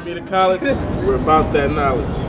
want to be to college, we're about that knowledge.